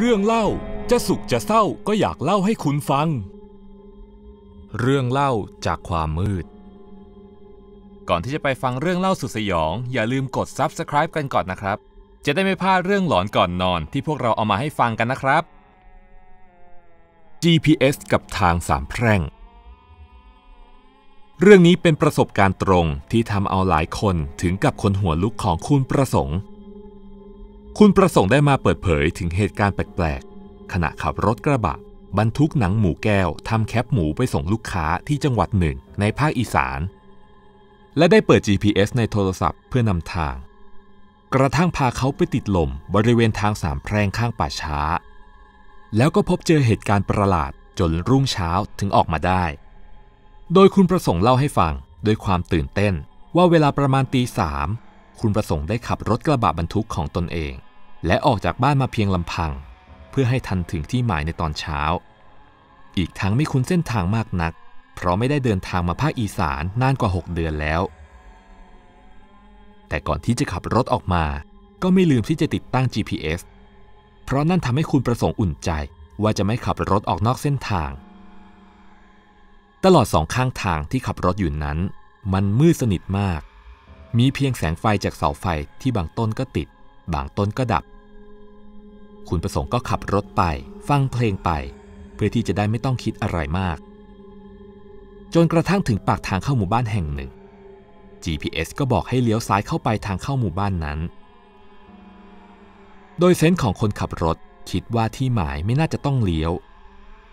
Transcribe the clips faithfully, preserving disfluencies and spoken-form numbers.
เรื่องเล่าจะสุขจะเศร้าก็อยากเล่าให้คุณฟังเรื่องเล่าจากความมืดก่อนที่จะไปฟังเรื่องเล่าสุดสยองอย่าลืมกด ซับสไครบ์ กันก่อนนะครับจะได้ไม่พลาดเรื่องหลอนก่อนนอนที่พวกเราเอามาให้ฟังกันนะครับ จี พี เอส กับทางสามแพร่งเรื่องนี้เป็นประสบการณ์ตรงที่ทำเอาหลายคนถึงกับคนหัวลุกของคุณประสงค์คุณประสงค์ได้มาเปิดเผยถึงเหตุการณ์แปลกๆขณะขับรถกระบะบรรทุกหนังหมูแก้วทำแคปหมูไปส่งลูกค้าที่จังหวัดหนึ่งในภาคอีสานและได้เปิด จี พี เอส ในโทรศัพท์เพื่อนำทางกระทั่งพาเขาไปติดลมบริเวณทางสามแพร่งข้างป่าช้าแล้วก็พบเจอเหตุการณ์ประหลาดจนรุ่งเช้าถึงออกมาได้โดยคุณประสงค์เล่าให้ฟังด้วยความตื่นเต้นว่าเวลาประมาณตีสามคุณประสงค์ได้ขับรถกระบะบรรทุกของตนเองและออกจากบ้านมาเพียงลำพังเพื่อให้ทันถึงที่หมายในตอนเช้าอีกทั้งไม่คุ้นเส้นทางมากนักเพราะไม่ได้เดินทางมาภาคอีสานนานกว่าหกเดือนแล้วแต่ก่อนที่จะขับรถออกมาก็ไม่ลืมที่จะติดตั้ง จี พี เอส เพราะนั่นทำให้คุณประสงค์อุ่นใจว่าจะไม่ขับรถออกนอกเส้นทางตลอดสองข้างทางที่ขับรถอยู่นั้นมันมืดสนิทมากมีเพียงแสงไฟจากเสาไฟที่บางต้นก็ติดบางต้นก็ดับคุณประสงค์ก็ขับรถไปฟังเพลงไปเพื่อที่จะได้ไม่ต้องคิดอะไรมากจนกระทั่งถึงปากทางเข้าหมู่บ้านแห่งหนึ่ง จี พี เอส ก็บอกให้เลี้ยวซ้ายเข้าไปทางเข้าหมู่บ้านนั้นโดยเซนส์ของคนขับรถคิดว่าที่หมายไม่น่าจะต้องเลี้ยว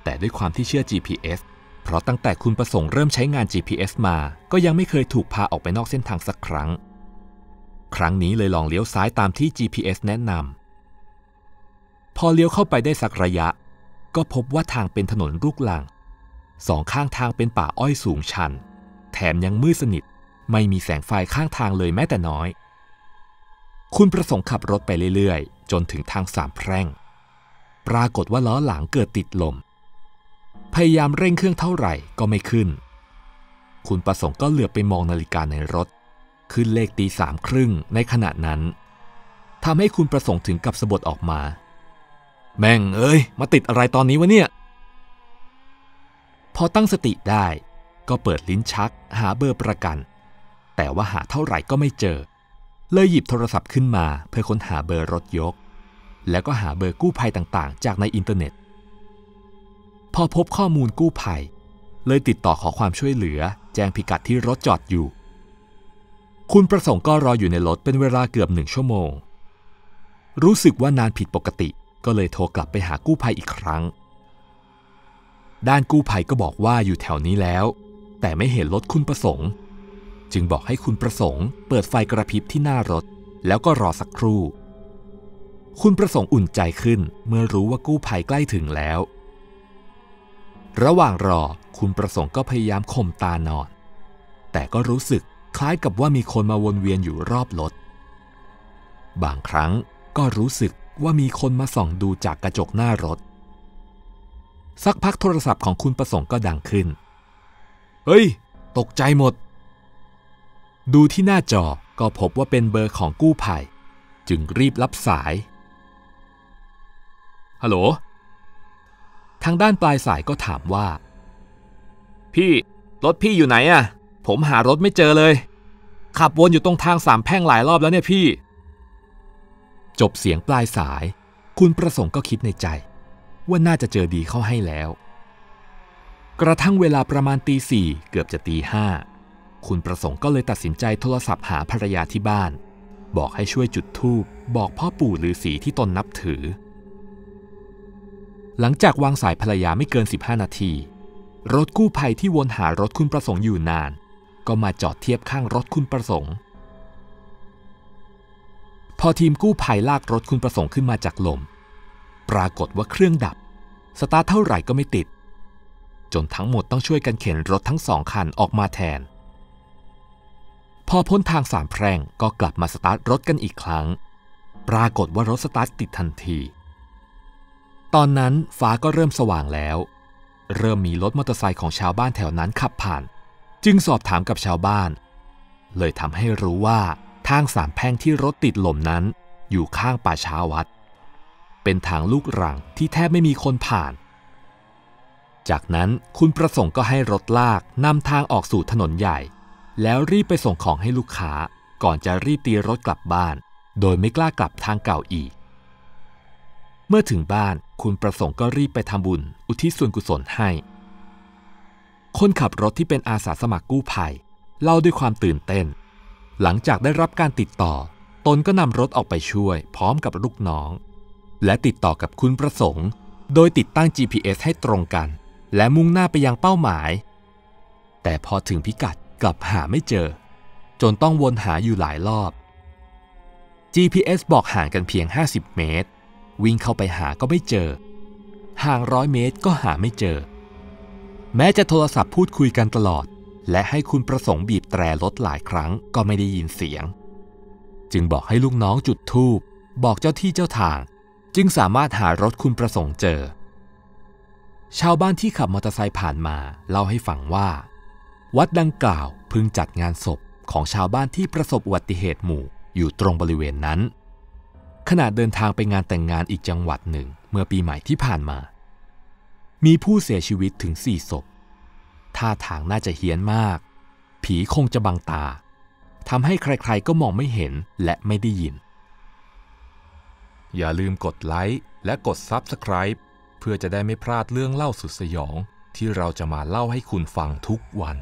แต่ด้วยความที่เชื่อ จี พี เอส เพราะตั้งแต่คุณประสงค์เริ่มใช้งาน จี พี เอส มาก็ยังไม่เคยถูกพาออกไปนอกเส้นทางสักครั้งครั้งนี้เลยลองเลี้ยวซ้ายตามที่ จี พี เอส แนะนำพอเลี้ยวเข้าไปได้สักระยะก็พบว่าทางเป็นถนนลูกลังสองข้างทางเป็นป่าอ้อยสูงชันแถมยังมืดสนิทไม่มีแสงไฟข้างทางเลยแม้แต่น้อยคุณประสงค์ขับรถไปเรื่อยๆจนถึงทางสามแพร่งปรากฏว่าล้อหลังเกิดติดลมพยายามเร่งเครื่องเท่าไหร่ก็ไม่ขึ้นคุณประสงค์ก็เหลือบไปมองนาฬิกาในรถขึ้นเลขตีสามครึ่งในขณะนั้นทำให้คุณประสงค์ถึงกับสะบัดออกมาแม่งเอ้ยมาติดอะไรตอนนี้วะเนี่ยพอตั้งสติได้ก็เปิดลิ้นชักหาเบอร์ประกันแต่ว่าหาเท่าไหร่ก็ไม่เจอเลยหยิบโทรศัพท์ขึ้นมาเพื่อค้นหาเบอร์รถยกแล้วก็หาเบอร์กู้ภัยต่างๆจากในอินเทอร์เน็ตพอพบข้อมูลกู้ภัยเลยติดต่อขอความช่วยเหลือแจ้งพิกัดที่รถจอดอยู่คุณประสงค์ก็รออยู่ในรถเป็นเวลาเกือบหนึ่งชั่วโมงรู้สึกว่านานผิดปกติก็เลยโทรกลับไปหากู้ภัยอีกครั้งด้านกู้ภัยก็บอกว่าอยู่แถวนี้แล้วแต่ไม่เห็นรถคุณประสงค์จึงบอกให้คุณประสงค์เปิดไฟกระพริบที่หน้ารถแล้วก็รอสักครู่คุณประสงค์อุ่นใจขึ้นเมื่อรู้ว่ากู้ภัยใกล้ถึงแล้วระหว่างรอคุณประสงค์ก็พยายามข่มตานอนแต่ก็รู้สึกคล้ายกับว่ามีคนมาวนเวียนอยู่รอบรถบางครั้งก็รู้สึกว่ามีคนมาส่องดูจากกระจกหน้ารถสักพักโทรศัพท์ของคุณประสงค์ก็ดังขึ้นเฮ้ยตกใจหมดดูที่หน้าจอก็พบว่าเป็นเบอร์ของกู้ภัยจึงรีบรับสายฮัลโหลทางด้านปลายสายก็ถามว่าพี่รถพี่อยู่ไหนอะผมหารถไม่เจอเลยขับวนอยู่ตรงทางสามแพร่งหลายรอบแล้วเนี่ยพี่จบเสียงปลายสายคุณประสงค์ก็คิดในใจว่าน่าจะเจอดีเข้าให้แล้วกระทั่งเวลาประมาณตีสี่เกือบจะตีห้าคุณประสงค์ก็เลยตัดสินใจโทรศัพท์หาภรรยาที่บ้านบอกให้ช่วยจุดธูปบอกพ่อปู่ฤาษีที่ตนนับถือหลังจากวางสายภรรยาไม่เกินสิบห้านาทีรถกู้ภัยที่วนหารถคุณประสงค์อยู่นานก็มาจอดเทียบข้างรถคุณประสงค์พอทีมกู้ภัยลากรถคุณประสงค์ขึ้นมาจากลมปรากฏว่าเครื่องดับสตาร์ทเท่าไหร่ก็ไม่ติดจนทั้งหมดต้องช่วยกันเข็นรถทั้งสองคันออกมาแทนพอพ้นทางสามแพร่งก็กลับมาสตาร์ทรถกันอีกครั้งปรากฏว่ารถสตาร์ทติดทันทีตอนนั้นฟ้าก็เริ่มสว่างแล้วเริ่มมีรถมอเตอร์ไซค์ของชาวบ้านแถวนั้นขับผ่านจึงสอบถามกับชาวบ้านเลยทำให้รู้ว่าทางสามแพร่งที่รถติดลมนั้นอยู่ข้างป่าช้าวัด เป็นทางลูกรังที่แทบไม่มีคนผ่านจากนั้นคุณประสงค์ก็ให้รถลากนำทางออกสู่ถนนใหญ่แล้วรีบไปส่งของให้ลูกค้าก่อนจะรีบตีรถกลับบ้านโดยไม่กล้ากลับทางเก่าอีกเมื่อถึงบ้านคุณประสงค์ก็รีบไปทำบุญอุทิศส่วนกุศลให้คนขับรถที่เป็นอาสาสมัครกู้ภัยเล่าด้วยความตื่นเต้นหลังจากได้รับการติดต่อตนก็นำรถออกไปช่วยพร้อมกับลูกน้องและติดต่อกับคุณประสงค์โดยติดตั้ง จี พี เอส ให้ตรงกันและมุ่งหน้าไปยังเป้าหมายแต่พอถึงพิกัดกลับหาไม่เจอจนต้องวนหาอยู่หลายรอบ จี พี เอส บอกห่างกันเพียงห้าสิบเมตรวิ่งเข้าไปหาก็ไม่เจอห่างร้อยเมตรก็หาไม่เจอแม้จะโทรศัพท์พูดคุยกันตลอดและให้คุณประสงค์บีบแตรรถหลายครั้งก็ไม่ได้ยินเสียงจึงบอกให้ลูกน้องจุดธูปบอกเจ้าที่เจ้าทางจึงสามารถหารถคุณประสงค์เจอชาวบ้านที่ขับมอเตอร์ไซค์ผ่านมาเล่าให้ฟังว่าวัดดังกล่าวเพิ่งจัดงานศพของชาวบ้านที่ประสบอุบัติเหตุหมู่อยู่ตรงบริเวณนั้นขณะเดินทางไปงานแต่งงานอีกจังหวัดหนึ่งเมื่อปีใหม่ที่ผ่านมามีผู้เสียชีวิตถึงสี่ศพท่าทางน่าจะเฮี้ยนมากผีคงจะบังตาทำให้ใครๆก็มองไม่เห็นและไม่ได้ยินอย่าลืมกดไลค์และกด ซับสไครบ์ เพื่อจะได้ไม่พลาดเรื่องเล่าสุดสยองที่เราจะมาเล่าให้คุณฟังทุกวัน